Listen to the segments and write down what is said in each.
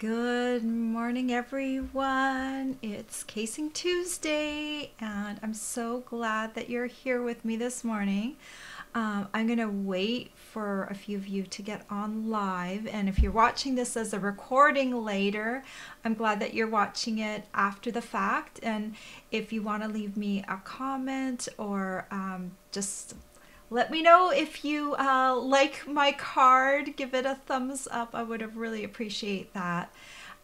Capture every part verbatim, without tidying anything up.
Good morning, everyone. It's Casing Tuesday, and I'm so glad that you're here with me this morning. Um, I'm going to wait for a few of you to get on live, and if you're watching this as a recording later, I'm glad that you're watching it after the fact. And if you want to leave me a comment or um, just let me know if you uh, like my card, give it a thumbs up. I would have really appreciate that.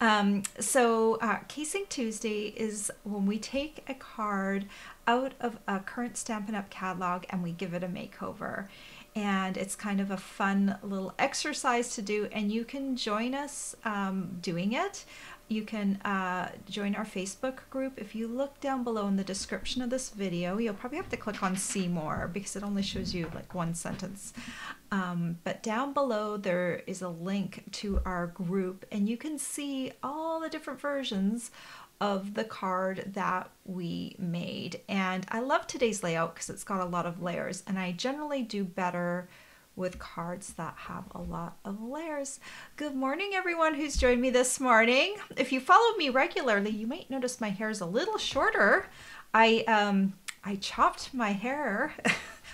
Um, so uh, Casing Tuesday is when we take a card out of a current Stampin' Up! Catalog and we give it a makeover. And it's kind of a fun little exercise to do, and you can join us um, doing it. You can uh, join our Facebook group. If you look down below in the description of this video, you'll probably have to click on see more because it only shows you like one sentence. Um, but down below there is a link to our group, and you can see all the different versions of the card that we made. And I love today's layout because it's got a lot of layers, and I generally do better with cards that have a lot of layers. Good morning, everyone who's joined me this morning. If you follow me regularly, you might notice my hair is a little shorter. I um, I chopped my hair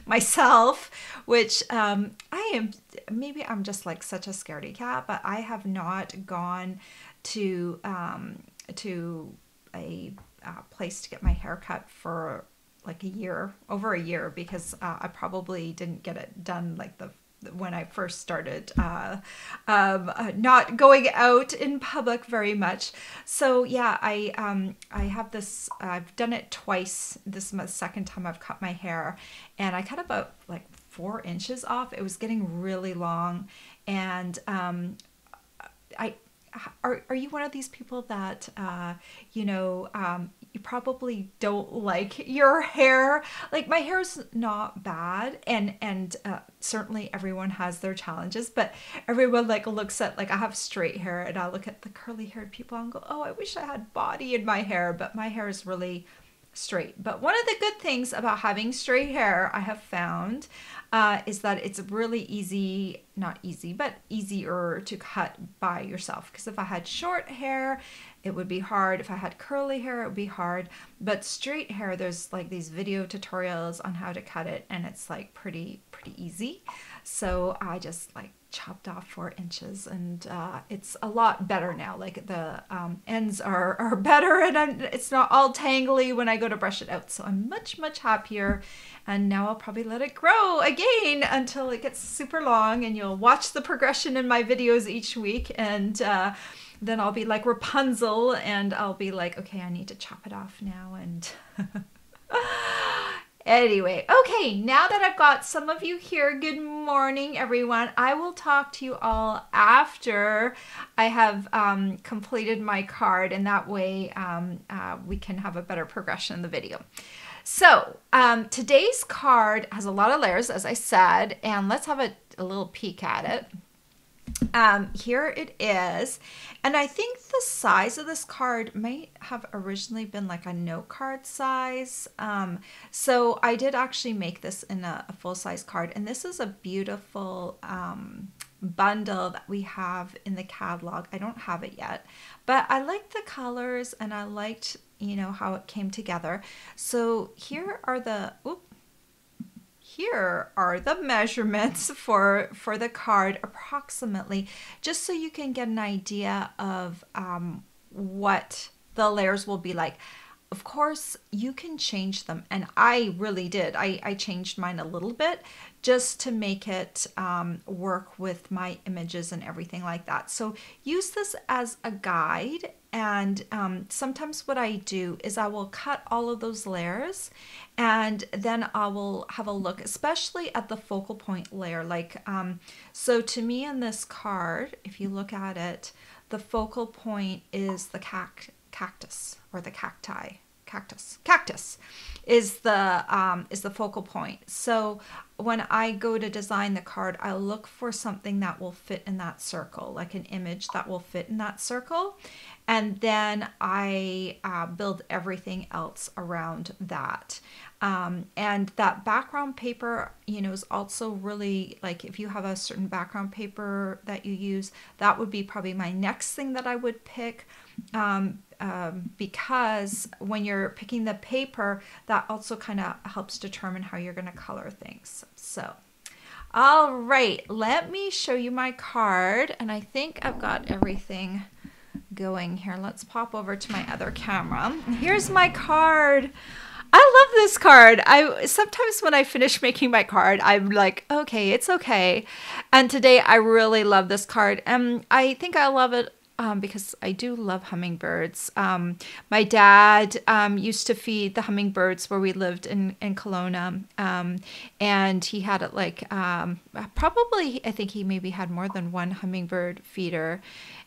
myself, which um, I am, maybe I'm just like such a scaredy cat, but I have not gone to um, to a uh, place to get my hair cut for like a year, over a year, because uh, I probably didn't get it done like the when I first started uh, um, uh, not going out in public very much. So yeah, I um, I have this, uh, I've done it twice. This is my second time I've cut my hair, and I cut about like four inches off. It was getting really long. And um, I Are, are you one of these people that, uh, you know, um, you probably don't like your hair? Like, my hair's not bad, and, and uh, certainly everyone has their challenges, but everyone like looks at, like, I have straight hair, and I look at the curly haired people and go, oh, I wish I had body in my hair, but my hair is really straight. But one of the good things about having straight hair, I have found, uh, is that it's really easy, not easy, but easier to cut by yourself. Because if I had short hair, it would be hard. If I had curly hair, it would be hard. But straight hair, there's like these video tutorials on how to cut it, and it's like pretty, pretty easy. So I just like chopped off four inches, and uh, it's a lot better now. Like the um, ends are, are better, and I'm, it's not all tangly when I go to brush it out. So I'm much, much happier. And now I'll probably let it grow again until it gets super long, and you'll watch the progression in my videos each week. And uh, then I'll be like Rapunzel, and I'll be like, okay, I need to chop it off now. And anyway, okay, now that I've got some of you here, good morning, everyone. I will talk to you all after I have um, completed my card, and that way um, uh, we can have a better progression in the video. So um, today's card has a lot of layers, as I said, and let's have a, a little peek at it. Um, here it is, and I think the size of this card might have originally been like a note card size. Um, so I did actually make this in a, a full-size card, and this is a beautiful um, bundle that we have in the catalog. I don't have it yet, but I liked the colors, and I liked, you know, how it came together. So here are the oops. Here are the measurements for for the card approximately, just so you can get an idea of um, what the layers will be like. Of course, you can change them, and I really did. I, I changed mine a little bit just to make it um, work with my images and everything like that. So use this as a guide, and um, sometimes what I do is I will cut all of those layers, and then I will have a look, especially at the focal point layer. Like, um, so to me in this card, if you look at it, the focal point is the cact cactus or the cacti. Cactus. Cactus is the um, is the focal point. So when I go to design the card, I look for something that will fit in that circle, like an image that will fit in that circle, and then I uh, build everything else around that. Um, and that background paper, you know, is also really, like, if you have a certain background paper that you use, that would be probably my next thing that I would pick. Um, um, because when you're picking the paper, that also kind of helps determine how you're going to color things. So, all right, let me show you my card. And I think I've got everything going here. Let's pop over to my other camera. Here's my card. I love this card. I sometimes when I finish making my card, I'm like, okay, it's okay. And today I really love this card. And I think I love it um, because I do love hummingbirds. Um, my dad um, used to feed the hummingbirds where we lived in, in Kelowna. Um, and he had it like, um, probably, I think he maybe had more than one hummingbird feeder.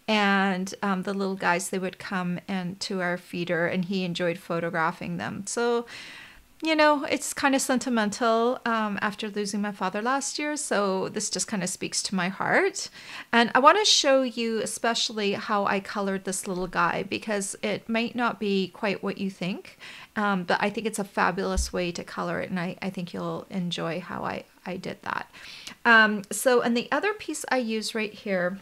And um, the little guys, they would come and to our feeder, and he enjoyed photographing them. So, you know, it's kind of sentimental um, after losing my father last year. So this just kind of speaks to my heart. And I want to show you especially how I colored this little guy, because it might not be quite what you think, um, but I think it's a fabulous way to color it. And I, I think you'll enjoy how I, I did that. Um, so, and the other piece I use right here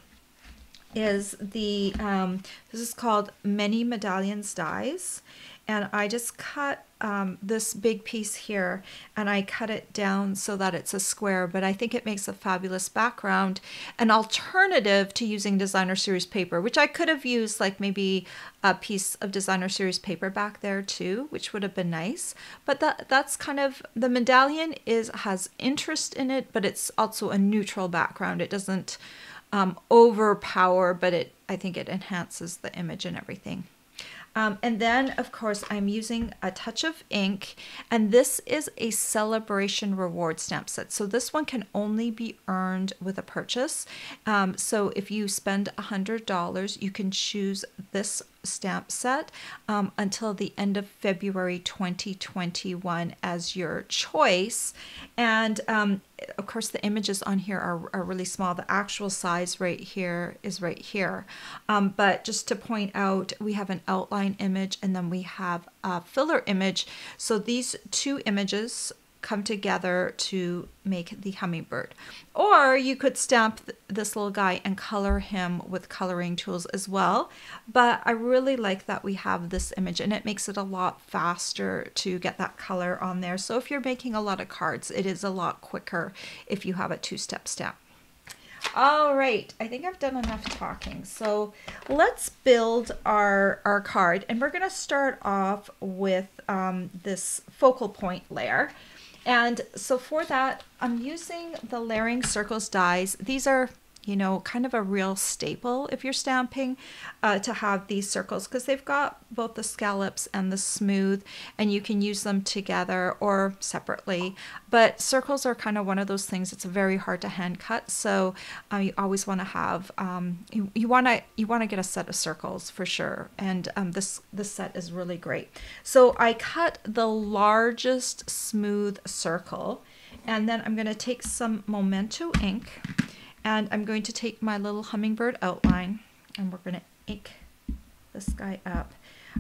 is the, um, this is called Many Medallions Dies, and I just cut um, this big piece here, and I cut it down so that it's a square, but I think it makes a fabulous background, an alternative to using designer series paper, which I could have used like maybe a piece of designer series paper back there too, which would have been nice, but that that's kind of, the medallion is has interest in it, but it's also a neutral background. It doesn't Um, overpower, but it I think it enhances the image and everything. Um, and then, of course, I'm using A Touch of Ink, and this is a celebration reward stamp set. So this one can only be earned with a purchase. Um, so if you spend one hundred dollars, you can choose this stamp set um, until the end of February twenty twenty-one as your choice. And um, of course, the images on here are, are really small. The actual size right here is right here. Um, but just to point out, we have an outline image, and then we have a filler image. So these two images come together to make the hummingbird. Or you could stamp th this little guy and color him with coloring tools as well. But I really like that we have this image, and it makes it a lot faster to get that color on there. So if you're making a lot of cards, it is a lot quicker if you have a two-step stamp. All right, I think I've done enough talking. So let's build our, our card, and we're gonna start off with um, this focal point layer. And so for that, I'm using the Layering Circles dies. These are, you know, kind of a real staple if you're stamping uh, to have these circles, because they've got both the scallops and the smooth, and you can use them together or separately. But circles are kind of one of those things that's very hard to hand cut. So uh, you always want to have, um, you, you want to you want to get a set of circles for sure. And um, this, this set is really great. So I cut the largest smooth circle, and then I'm going to take some Memento ink, and I'm going to take my little hummingbird outline, and we're going to ink this guy up.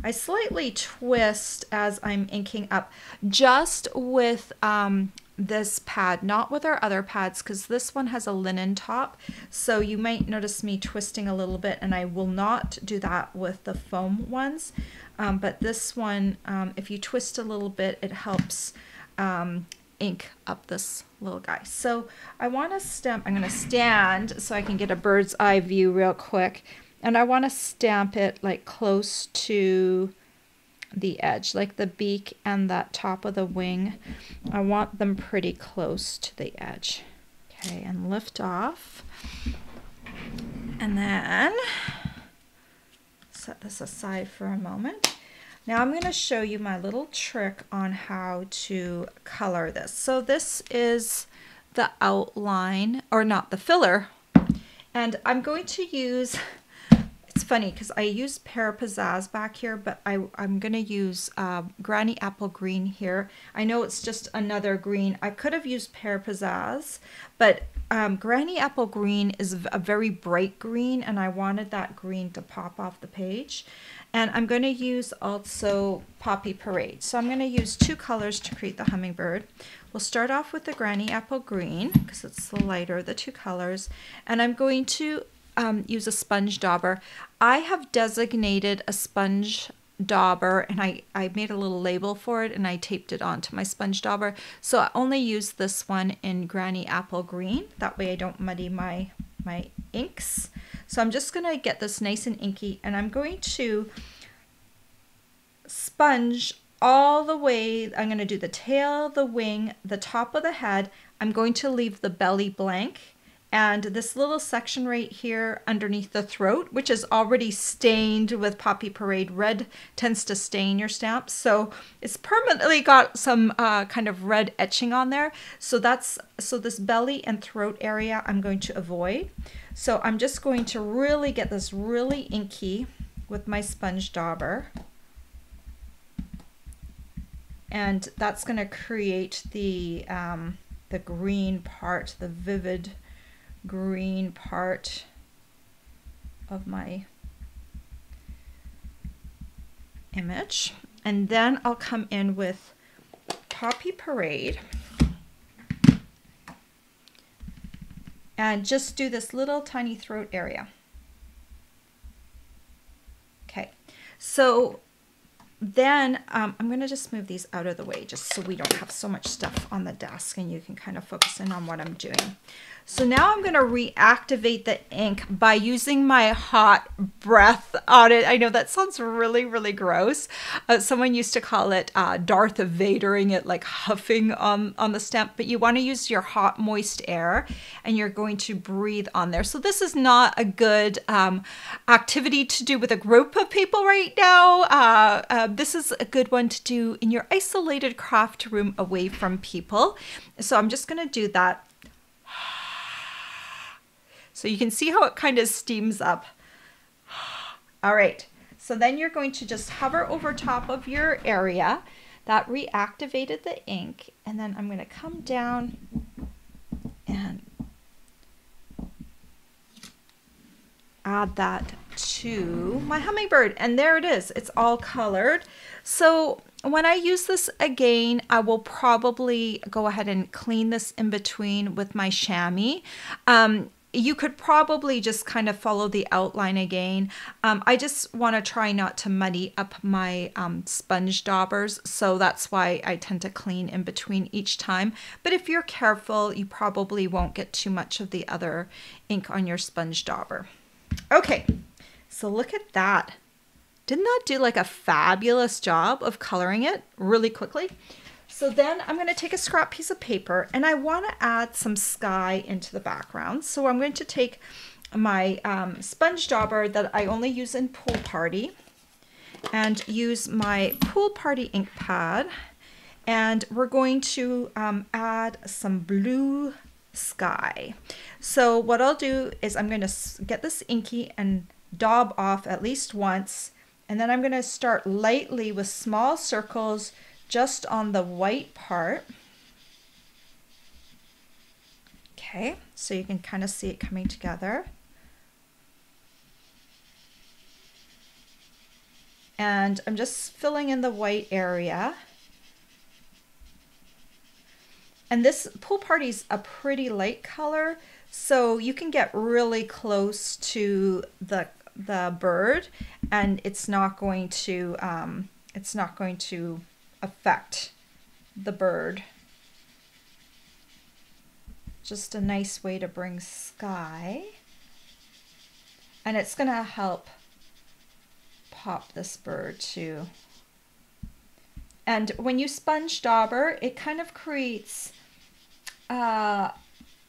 I slightly twist as I'm inking up, just with um, this pad, not with our other pads, because this one has a linen top. So you might notice me twisting a little bit, and I will not do that with the foam ones. Um, but this one, um, if you twist a little bit, it helps um, ink up this little guy. So I want to stamp, I'm going to stand so I can get a bird's eye view real quick, and I want to stamp it like close to the edge, like the beak and that top of the wing. I want them pretty close to the edge. Okay, and lift off, and then set this aside for a moment. Now I'm going to show you my little trick on how to color this. So this is the outline, or not, the filler. And I'm going to use, it's funny because I used Pear Pizzazz back here, but I, I'm going to use uh, Granny Apple Green here. I know it's just another green. I could have used Pear Pizzazz, but Um, Granny Apple Green is a very bright green, and I wanted that green to pop off the page. And I'm going to use also Poppy Parade. So I'm going to use two colors to create the hummingbird. We'll start off with the Granny Apple Green because it's the lighter of the two colors. And I'm going to um, use a sponge dauber. I have designated a sponge dauber, and I, I made a little label for it, and I taped it onto my sponge dauber. So I only use this one in Granny Apple Green. That way I don't muddy my, my inks. So I'm just going to get this nice and inky, and I'm going to sponge all the way. I'm going to do the tail, the wing, the top of the head. I'm going to leave the belly blank. And this little section right here underneath the throat, which is already stained with Poppy Parade. Red tends to stain your stamps. So it's permanently got some uh, kind of red etching on there. So that's, so this belly and throat area I'm going to avoid. So I'm just going to really get this really inky with my sponge dauber. And that's gonna create the, um, the green part, the vivid green part of my image. And then I'll come in with Poppy Parade and just do this little tiny throat area. Okay, so then um, I'm gonna just move these out of the way just so we don't have so much stuff on the desk and you can kind of focus in on what I'm doing. So now I'm gonna reactivate the ink by using my hot breath on it. I know that sounds really, really gross. Uh, someone used to call it uh, Darth Vadering it, like huffing on, on the stamp, but you wanna use your hot, moist air and you're going to breathe on there. So this is not a good um, activity to do with a group of people right now. Uh, uh, this is a good one to do in your isolated craft room away from people. So I'm just gonna do that. So you can see how it kind of steams up. All right, so then you're going to just hover over top of your area that reactivated the ink, and then I'm going to come down and add that to my hummingbird, and there it is. It's all colored. So when I use this again, I will probably go ahead and clean this in between with my chamois. Um, you could probably just kind of follow the outline again. Um, I just want to try not to muddy up my um, sponge daubers, so that's why I tend to clean in between each time. But if you're careful, you probably won't get too much of the other ink on your sponge dauber. Okay, so look at that. Didn't that do like a fabulous job of coloring it really quickly? So then I'm going to take a scrap piece of paper and I want to add some sky into the background. So I'm going to take my um, sponge dauber that I only use in Pool Party and use my Pool Party ink pad. And we're going to um, add some blue sky. So what I'll do is I'm going to get this inky and daub off at least once, and then I'm going to start lightly with small circles just on the white part. Okay, so you can kind of see it coming together. And I'm just filling in the white area. And this Pool Party's a pretty light color, so you can get really close to the the bird, and it's not going to um, it's not going to affect the bird. Just a nice way to bring sky, and it's going to help pop this bird too. And when you sponge dauber, it kind of creates Uh,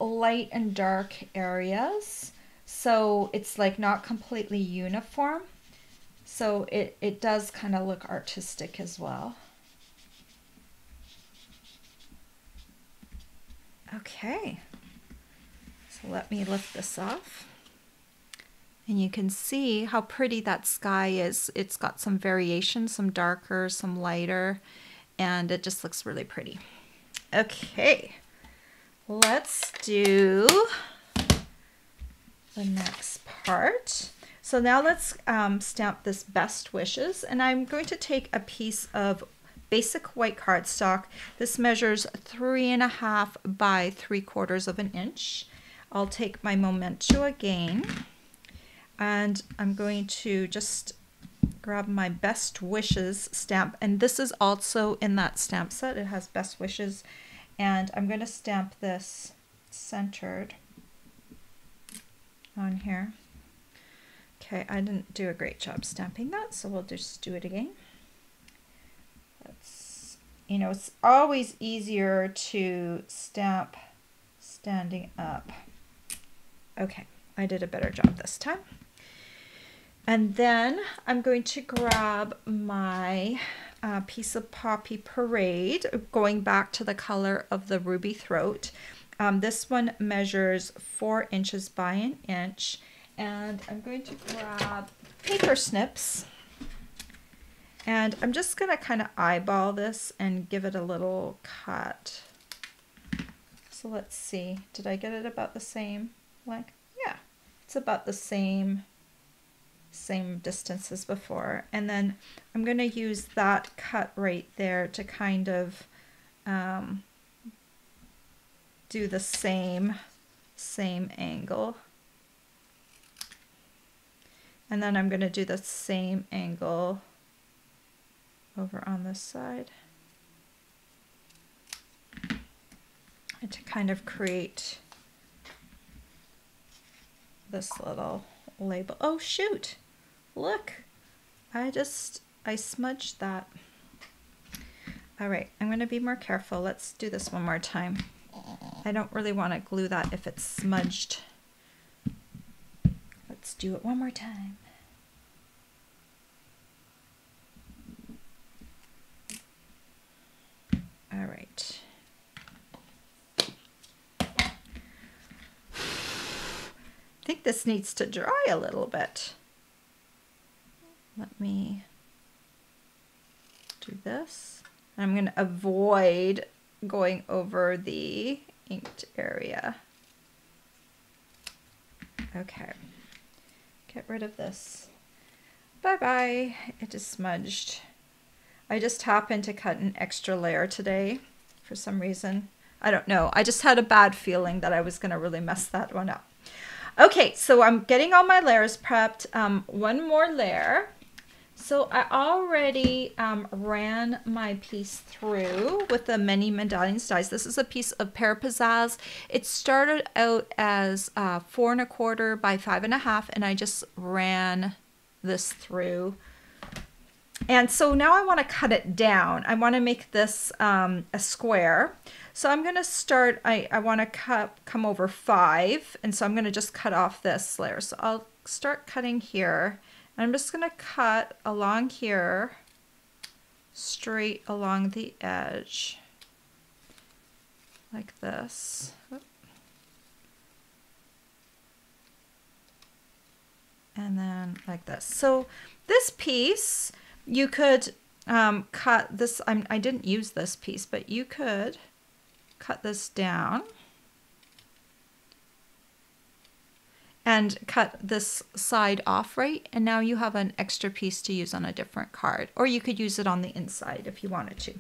light and dark areas, so it's like not completely uniform, so it, it does kind of look artistic as well. Okay, so let me lift this off and you can see how pretty that sky is. It's got some variation, some darker, some lighter, and it just looks really pretty. Okay, let's do the next part. So now let's um, stamp this best wishes, and I'm going to take a piece of basic white cardstock. This measures three and a half by three quarters of an inch. I'll take my Memento again, and I'm going to just grab my best wishes stamp, and this is also in that stamp set. It has best wishes, and I'm going to stamp this centered on here. Okay, I didn't do a great job stamping that, so we'll just do it again. Let's, you know, it's always easier to stamp standing up. Okay, I did a better job this time. And then I'm going to grab my uh, piece of Poppy Parade, going back to the color of the ruby throat. Um, this one measures four inches by an inch. And I'm going to grab paper snips. And I'm just gonna kind of eyeball this and give it a little cut. So let's see, did I get it about the same length? Yeah, it's about the same same distance as before. And then I'm going to use that cut right there to kind of um, do the same same angle. And then I'm going to do the same angle over on this side and to kind of create this little label. Oh shoot! Look, I just, I smudged that. All right, I'm gonna be more careful. Let's do this one more time. I don't really wanna glue that if it's smudged. Let's do it one more time. All right. I think this needs to dry a little bit. Let me do this. I'm going to avoid going over the inked area. Okay, get rid of this. Bye-bye, it is smudged. I just happened to cut an extra layer today for some reason. I don't know, I just had a bad feeling that I was going to really mess that one up. Okay, so I'm getting all my layers prepped. Um, one more layer. So I already um, ran my piece through with the Many Medallions Dies. This is a piece of Pear Pizzazz. It started out as uh, four and a quarter by five and a half, and I just ran this through. And so now I want to cut it down. I want to make this um, a square. So I'm going to start, I, I want to cut, come over five, and so I'm going to just cut off this layer. So I'll start cutting here, and I'm just going to cut along here, straight along the edge, like this. And then like this. So this piece, you could um, cut this, I'm, I didn't use this piece, but you could cut this down and cut this side off, right? And now you have an extra piece to use on a different card, or you could use it on the inside if you wanted to.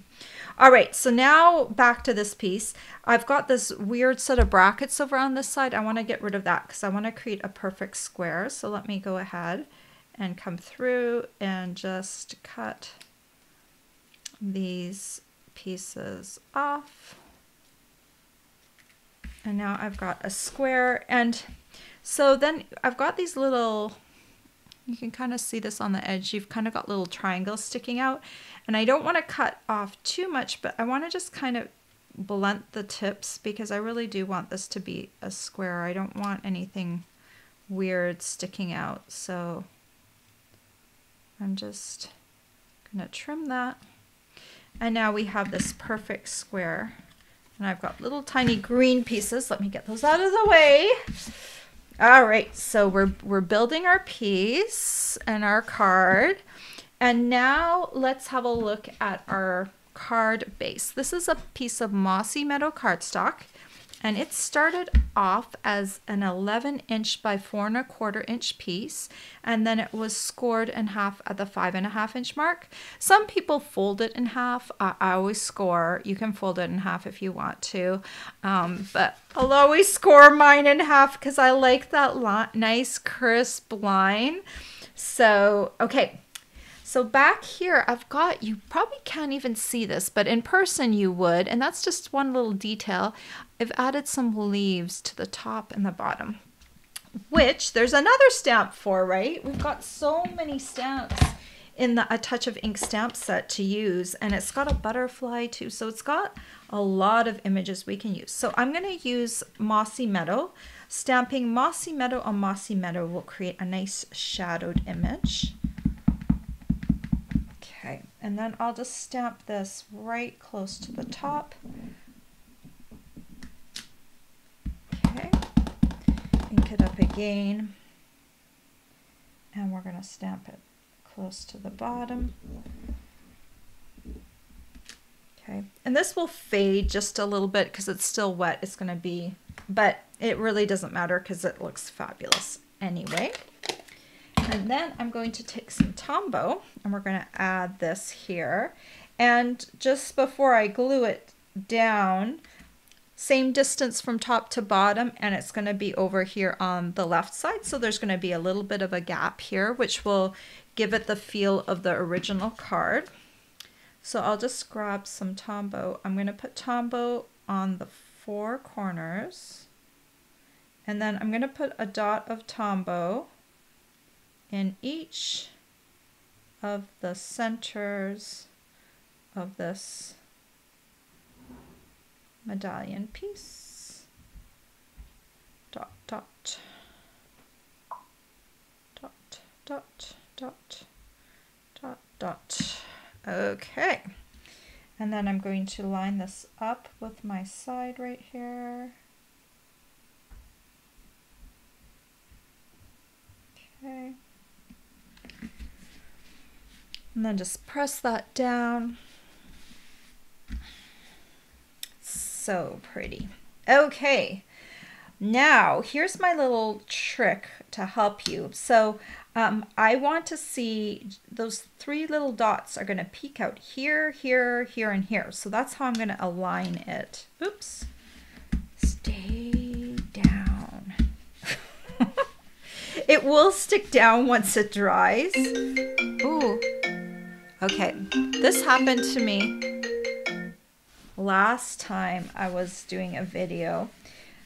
All right, so now back to this piece. I've got this weird set of brackets over on this side. I want to get rid of that because I want to create a perfect square. So let me go ahead and come through and just cut these pieces off. And now I've got a square. And so then I've got these little, you can kind of see this on the edge, you've kind of got little triangles sticking out. And I don't want to cut off too much, but I want to just kind of blunt the tips because I really do want this to be a square. I don't want anything weird sticking out. So I'm just gonna trim that. And now we have this perfect square. And I've got little tiny green pieces. Let me get those out of the way. All right, so we're, we're building our piece and our card. And now let's have a look at our card base. This is a piece of Mossy Meadow cardstock. And it started off as an eleven inch by four and a quarter inch piece, and then it was scored in half at the five and a half inch mark. Some people fold it in half. I, I always score. You can fold it in half if you want to, um, but I'll always score mine in half because I like that li- nice crisp line. So, okay. So back here, I've got, you probably can't even see this, but in person you would, and that's just one little detail. I've added some leaves to the top and the bottom, which there's another stamp for, right? We've got so many stamps in the A Touch of Ink stamp set to use, and it's got a butterfly too, so it's got a lot of images we can use. So I'm gonna use Mossy Meadow. Stamping Mossy Meadow on Mossy Meadow will create a nice shadowed image. And then I'll just stamp this right close to the top. Okay, ink it up again. And we're gonna stamp it close to the bottom. Okay, and this will fade just a little bit because it's still wet, it's gonna be, but it really doesn't matter because it looks fabulous anyway. And then I'm going to take some Tombow and we're going to add this here. And just before I glue it down, same distance from top to bottom, and it's going to be over here on the left side. So there's going to be a little bit of a gap here, which will give it the feel of the original card. So I'll just grab some Tombow. I'm going to put Tombow on the four corners. And then I'm going to put a dot of Tombow in each of the centers of this medallion piece. Dot, dot, dot, dot, dot, dot, dot. Okay. And then I'm going to line this up with my side right here. Okay. And then just press that down. So pretty. Okay, now here's my little trick to help you. So um, I want to see those three little dots are gonna peek out here, here, here, and here. So that's how I'm gonna align it. Oops, stay down. It will stick down once it dries. Ooh. Okay, this happened to me last time I was doing a video,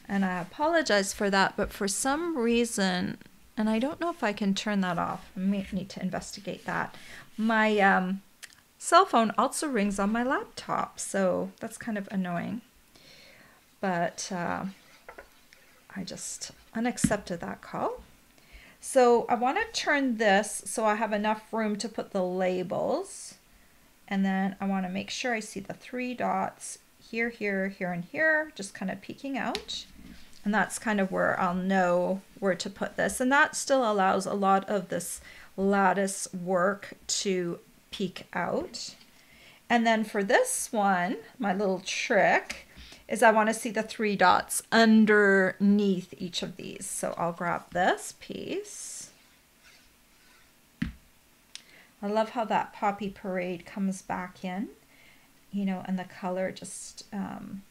and I apologize for that, but for some reason, and I don't know if I can turn that off, I may need to investigate that. My um, cell phone also rings on my laptop, so that's kind of annoying, but uh, I just unaccepted that call. So I want to turn this so I have enough room to put the labels, and then I want to make sure I see the three dots here, here, here, and here, just kind of peeking out, and that's kind of where I'll know where to put this, and that still allows a lot of this lattice work to peek out. And then for this one, my little trick is I want to see the three dots underneath each of these. So I'll grab this piece. I love how that Poppy Parade comes back in, you know, and the color just, um,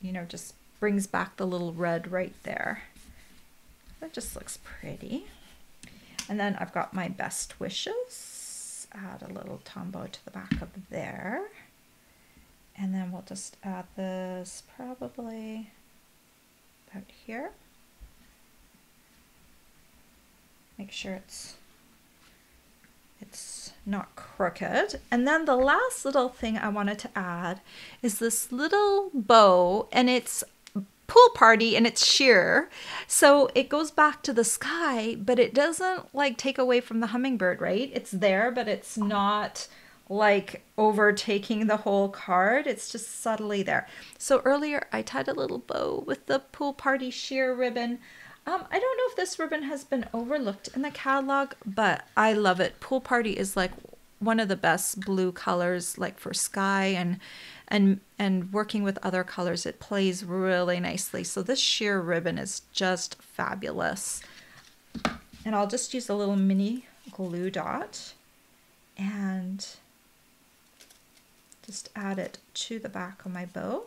you know, just brings back the little red right there. That just looks pretty. And then I've got my best wishes. Add a little Tombow to the back of there. And then we'll just add this probably about here. Make sure it's, it's not crooked. And then the last little thing I wanted to add is this little bow, and it's Pool Party and it's sheer. So it goes back to the sky, but it doesn't like take away from the hummingbird, right? It's there, but it's not like overtaking the whole card. It's just subtly there. So earlier I tied a little bow with the Pool Party sheer ribbon. Um, I don't know if this ribbon has been overlooked in the catalog, but I love it. Pool Party is like one of the best blue colors, like for sky and and and working with other colors, it plays really nicely. So this sheer ribbon is just fabulous. And I'll just use a little mini glue dot and just add it to the back of my bow.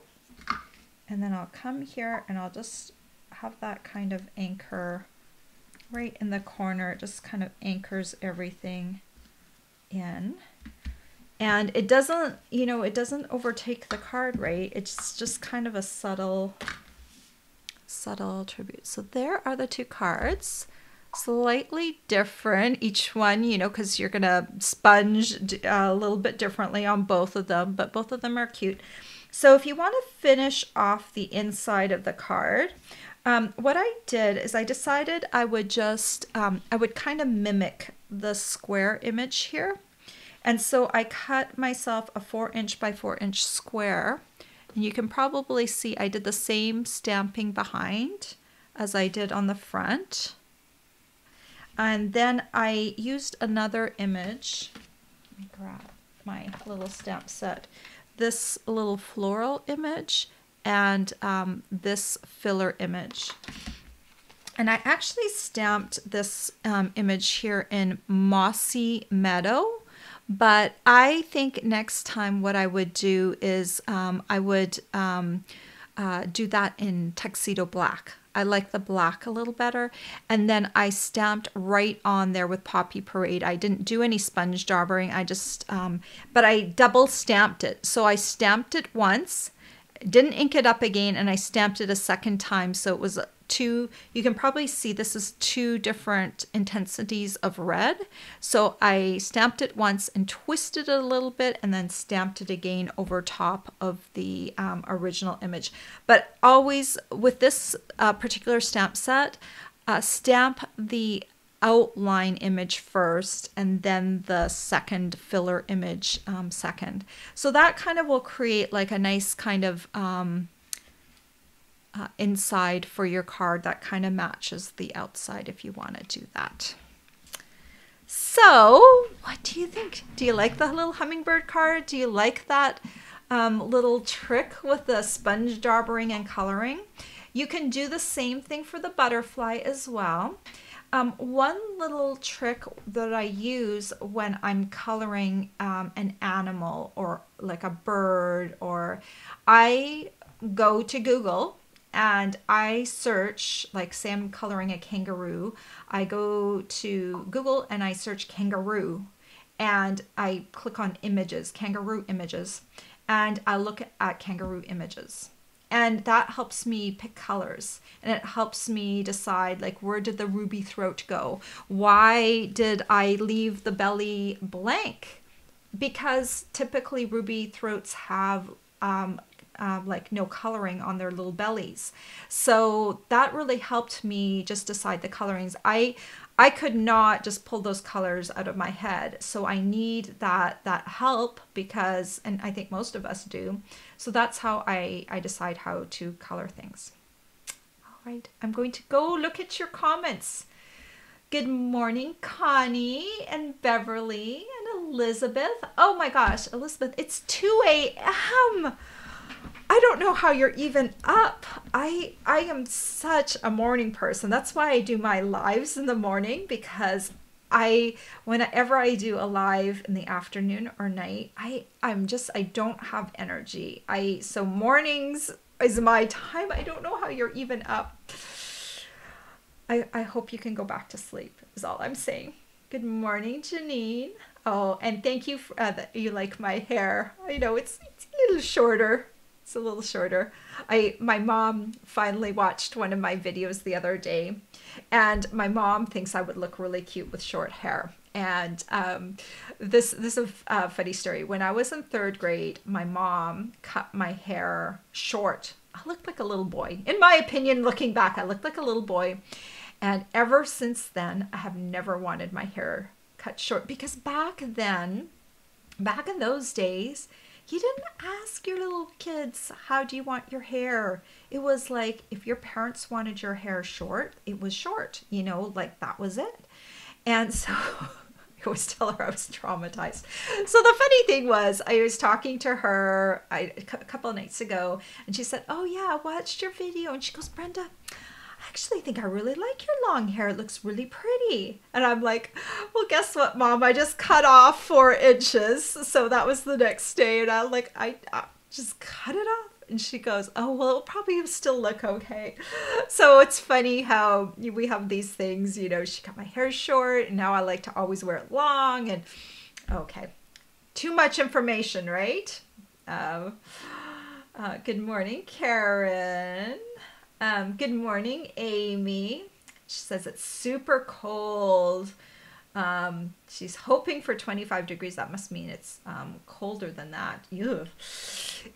And then I'll come here and I'll just have that kind of anchor right in the corner. It just kind of anchors everything in. And it doesn't, you know, it doesn't overtake the card, right? It's just kind of a subtle, subtle tribute. So there are the two cards. Slightly different, each one, you know, because you're going to sponge a little bit differently on both of them, but both of them are cute. So if you want to finish off the inside of the card, um, what I did is I decided I would just, um, I would kind of mimic the square image here. And so I cut myself a four inch by four inch square. And you can probably see I did the same stamping behind as I did on the front. And then I used another image. Let me grab my little stamp set. This little floral image and um, this filler image. And I actually stamped this um, image here in Mossy Meadow. But I think next time what I would do is um, I would um, uh, do that in Tuxedo Black. I like the black a little better. And then I stamped right on there with Poppy Parade. I didn't do any sponge daubering. I just, um, but I double stamped it. So I stamped it once, didn't ink it up again, and I stamped it a second time. So it was two, you can probably see this is two different intensities of red. So I stamped it once and twisted it a little bit and then stamped it again over top of the um, original image. But always with this uh, particular stamp set, uh, stamp the outline image first and then the second filler image um, second. So that kind of will create like a nice kind of um, Uh, inside for your card that kind of matches the outside if you want to do that. So what do you think? Do you like the little hummingbird card? Do you like that um, little trick with the sponge daubering and coloring? You can do the same thing for the butterfly as well. Um, one little trick that I use when I'm coloring um, an animal or like a bird, or I go to Google and I search, like say I'm coloring a kangaroo, I go to Google and I search kangaroo and I click on images, kangaroo images, and I look at kangaroo images. And that helps me pick colors, and it helps me decide like where did the ruby throat go? Why did I leave the belly blank? Because typically ruby throats have um, Um, like no coloring on their little bellies. So that really helped me just decide the colorings. I I could not just pull those colors out of my head. So I need that that help because, and I think most of us do. So that's how I, I decide how to color things. All right, I'm going to go look at your comments. Good morning, Connie and Beverly and Elizabeth. Oh my gosh, Elizabeth, it's two A M I don't know how you're even up. I I am such a morning person. That's why I do my lives in the morning, because I whenever I do a live in the afternoon or night, I I'm just I don't have energy. I so mornings is my time. I don't know how you're even up. I I hope you can go back to sleep is all I'm saying. Good morning, Janine. Oh, and thank you for uh, that you like my hair. I know it's it's a little shorter. It's a little shorter. I, my mom finally watched one of my videos the other day, and my mom thinks I would look really cute with short hair. And um, this, this is a uh, funny story. When I was in third grade, my mom cut my hair short. I looked like a little boy. In my opinion, looking back, I looked like a little boy. And ever since then, I have never wanted my hair cut short, because back then, back in those days, you didn't ask your little kids, how do you want your hair? It was like, if your parents wanted your hair short, it was short, you know, like that was it. And so always tell her I was traumatized. So the funny thing was, I was talking to her I, a couple of nights ago, and she said, oh yeah, I watched your video. And she goes, Brenda, I actually think I really like your long hair. It looks really pretty. And I'm like, well, guess what, Mom? I just cut off four inches. So that was the next day. And I'm like, I, I just cut it off. And she goes, oh, well, it'll probably still look okay. So it's funny how we have these things, you know, she cut my hair short, and now I like to always wear it long. And okay, too much information, right? Uh, uh, good morning, Karen. Um, good morning, Amy. She says it's super cold. Um, she's hoping for twenty-five degrees. That must mean it's um, colder than that. Ew.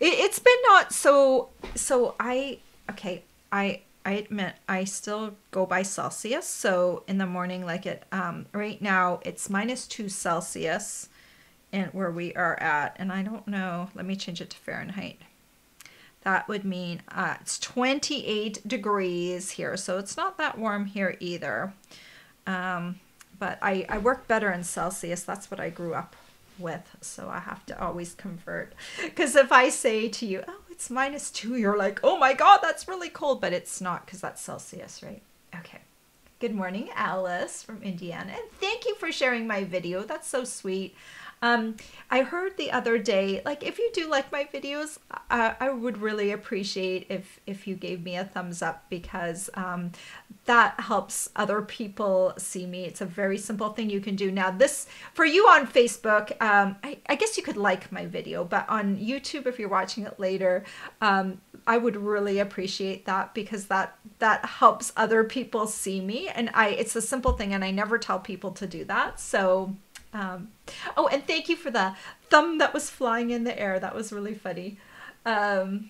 It, it's been not so, so I, okay, I, I admit I still go by Celsius. So in the morning, like it, um, right now it's minus two Celsius and where we are at, and I don't know, let me change it to Fahrenheit. That would mean, uh, it's twenty-eight degrees here. So it's not that warm here either. Um, But I, I work better in Celsius. That's what I grew up with. So I have to always convert. Because if I say to you, oh, it's minus two, you're like, oh my God, that's really cold. But it's not, because that's Celsius, right? Okay. Good morning, Alice from Indiana. And thank you for sharing my video. That's so sweet. Um, I heard the other day, like, if you do like my videos, I, I would really appreciate if, if you gave me a thumbs up, because um, that helps other people see me. It's a very simple thing you can do. Now this, for you on Facebook, um, I, I guess you could like my video, but on YouTube, if you're watching it later, um, I would really appreciate that, because that, that helps other people see me. And I, it's a simple thing, and I never tell people to do that. So Um, oh, and thank you for the thumb that was flying in the air. That was really funny. Um,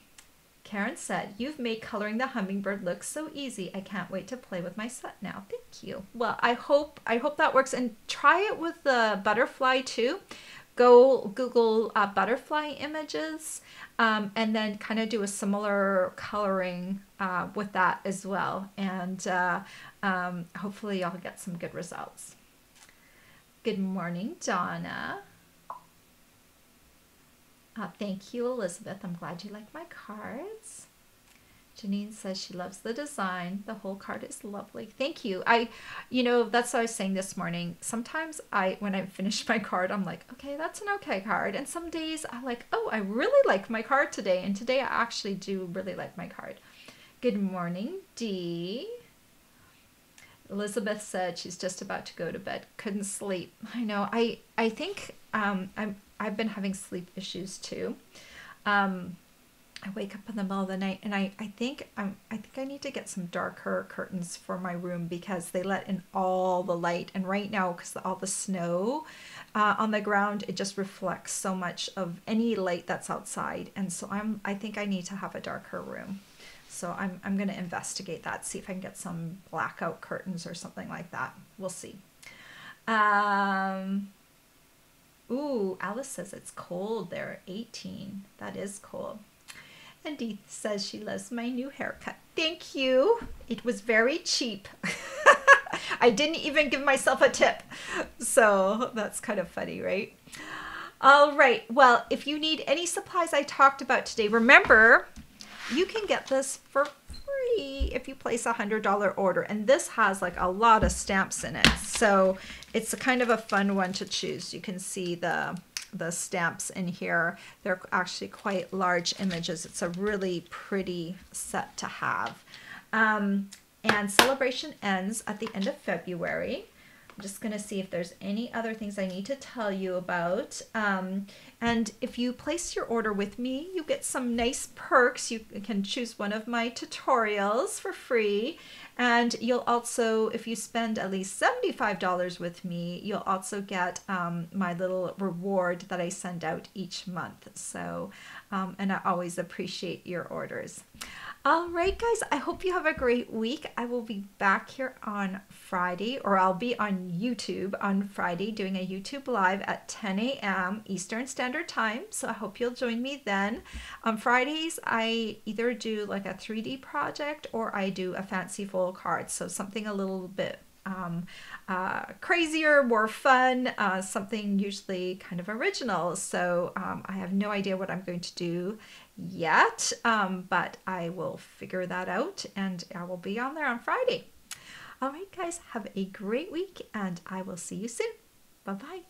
Karen said, you've made coloring the hummingbird look so easy. I can't wait to play with my set now. Thank you. Well, I hope, I hope that works, and try it with the butterfly too. Go Google uh, butterfly images, um, and then kind of do a similar coloring uh, with that as well. And uh, um, hopefully y'all get some good results. Good morning, Donna. Uh, thank you, Elizabeth. I'm glad you like my cards. Janine says she loves the design. The whole card is lovely. Thank you. I, you know, that's what I was saying this morning. Sometimes I, when I finish my card, I'm like, okay, that's an okay card. And some days I'm like, oh, I really like my card today. And today I actually do really like my card. Good morning, Dee. Elizabeth said she's just about to go to bed. Couldn't sleep. I know. I, I think um, I'm, I've been having sleep issues too. Um, I wake up in the middle of the night, and I, I think I'm, I think I need to get some darker curtains for my room, because they let in all the light. And right now, because all the snow uh, on the ground, it just reflects so much of any light that's outside. And so I'm, I think I need to have a darker room. So I'm, I'm going to investigate that, see if I can get some blackout curtains or something like that. We'll see. Um, ooh, Alice says it's cold there, eighteen. That is cold. And Dee says she loves my new haircut. Thank you. It was very cheap. I didn't even give myself a tip. So that's kind of funny, right? All right. Well, if you need any supplies I talked about today, remember, you can get this for free if you place a one hundred dollar order. And this has like a lot of stamps in it. So it's a kind of a fun one to choose. You can see the, the stamps in here. They're actually quite large images. It's a really pretty set to have. Um, and celebration ends at the end of February. I'm just going to see if there's any other things I need to tell you about. Um, and if you place your order with me, you get some nice perks. You can choose one of my tutorials for free. And you'll also, if you spend at least seventy-five dollars with me, you'll also get um, my little reward that I send out each month. So, um, and I always appreciate your orders. All right, guys, I hope you have a great week. I will be back here on Friday, or I'll be on YouTube on Friday doing a YouTube Live at ten A M Eastern Standard Time. So I hope you'll join me then. On Fridays, I either do like a three D project, or I do a fanciful card. So something a little bit um, uh, crazier, more fun, uh, something usually kind of original. So um, I have no idea what I'm going to do yet, um, but I will figure that out and I will be on there on Friday. All right, guys, have a great week and I will see you soon. Bye-bye.